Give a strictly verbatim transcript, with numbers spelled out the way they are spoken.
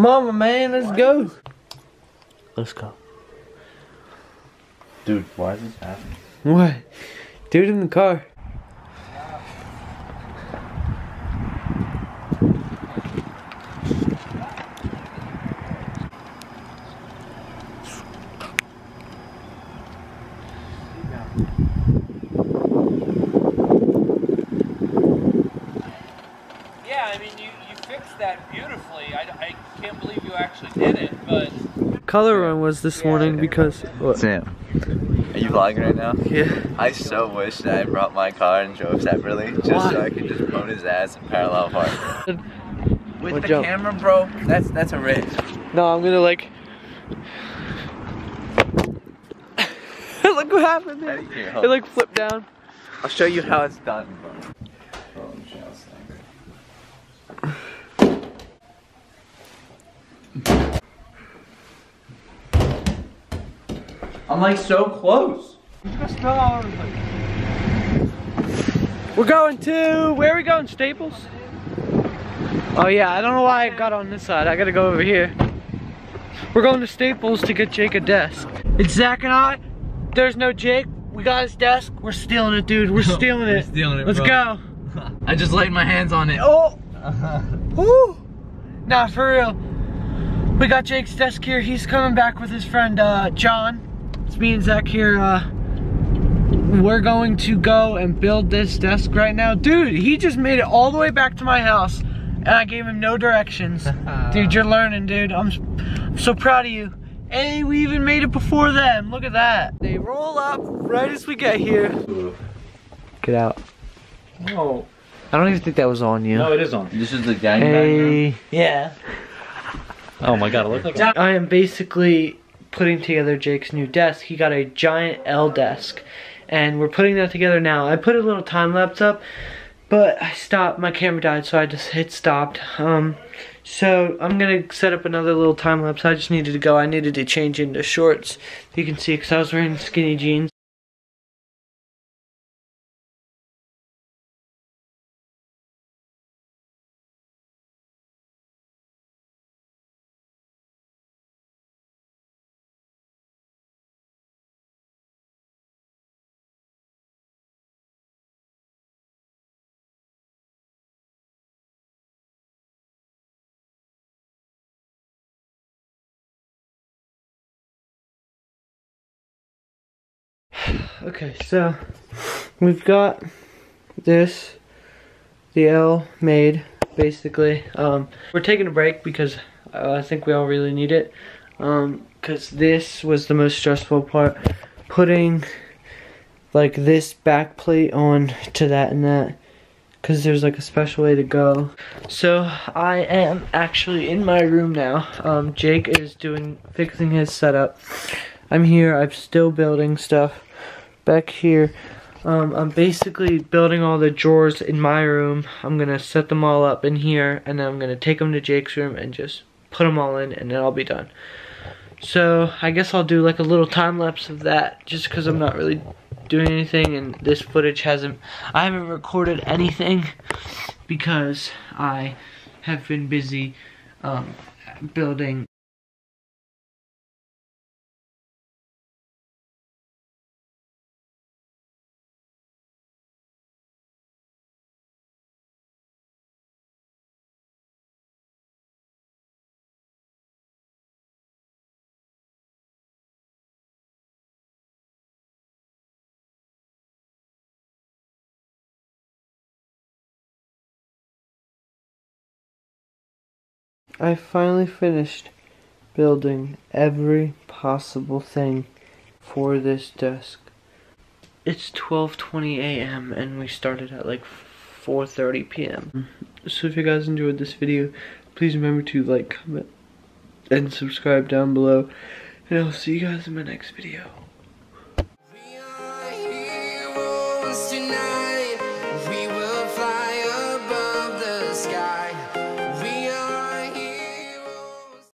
Mama, man, let's go. Let's go. Dude, why is this happening? What? Dude in the car. Yeah, I mean, you, you fixed that beautifully. I, I can't believe you actually did it, but... Color run was this yeah, morning because... What? Sam, are you vlogging right now? Yeah. I so wish that I brought my car and drove separately, just Why? so I could just bone his ass in parallel park. With what the jump? camera, bro, that's, that's a risk. No, I'm gonna like... Look what happened there. It like flipped down. I'll show you how it's done, bro. I'm like so close. We're going to, where are we going, Staples? Oh yeah, I don't know why I got on this side. I gotta go over here. We're going to Staples to get Jake a desk. It's Zach and I. There's no Jake. We got his desk. We're stealing it, dude. We're stealing it. We're stealing it, Let's bro. go. I just laid my hands on it. Oh. Ooh. Nah, for real. We got Jake's desk here. He's coming back with his friend uh, John. It's me and Zach here. Uh, we're going to go and build this desk right now. Dude, he just made it all the way back to my house, and I gave him no directions. Dude, you're learning, dude. I'm, I'm so proud of you. Hey, we even made it before them. Look at that. They roll up right as we get here. Get out. Whoa. I don't even think that was on you. No, it is on. This is the gang hey. bang. Yeah. Oh my god, it looks like I am basically putting together Jake's new desk. He got a giant L desk, and we're putting that together now. I put a little time lapse up, but I stopped. My camera died, so I just hit stopped. Um, so I'm gonna set up another little time lapse. I just needed to go. I needed to change into shorts. You can see because I was wearing skinny jeans. Okay, so we've got this, the L made, basically. Um, we're taking a break because I think we all really need it. Um, 'cause this was the most stressful part, putting like this back plate on to that and that. 'Cause there's like a special way to go. So I am actually in my room now. Um, Jake is doing, fixing his setup. I'm here, I'm still building stuff. Back here, um, I'm basically building all the drawers in my room. I'm gonna set them all up in here, and then I'm gonna take them to Jake's room and just put them all in, and then I'll be done. So I guess I'll do like a little time lapse of that, just because I'm not really doing anything, and this footage hasn't. I haven't recorded anything because I have been busy um, building. I finally finished building every possible thing for this desk. It's twelve twenty a m and we started at like four thirty p m So if you guys enjoyed this video, please remember to like, comment, and subscribe down below. And I'll see you guys in my next video. We are heroes tonight.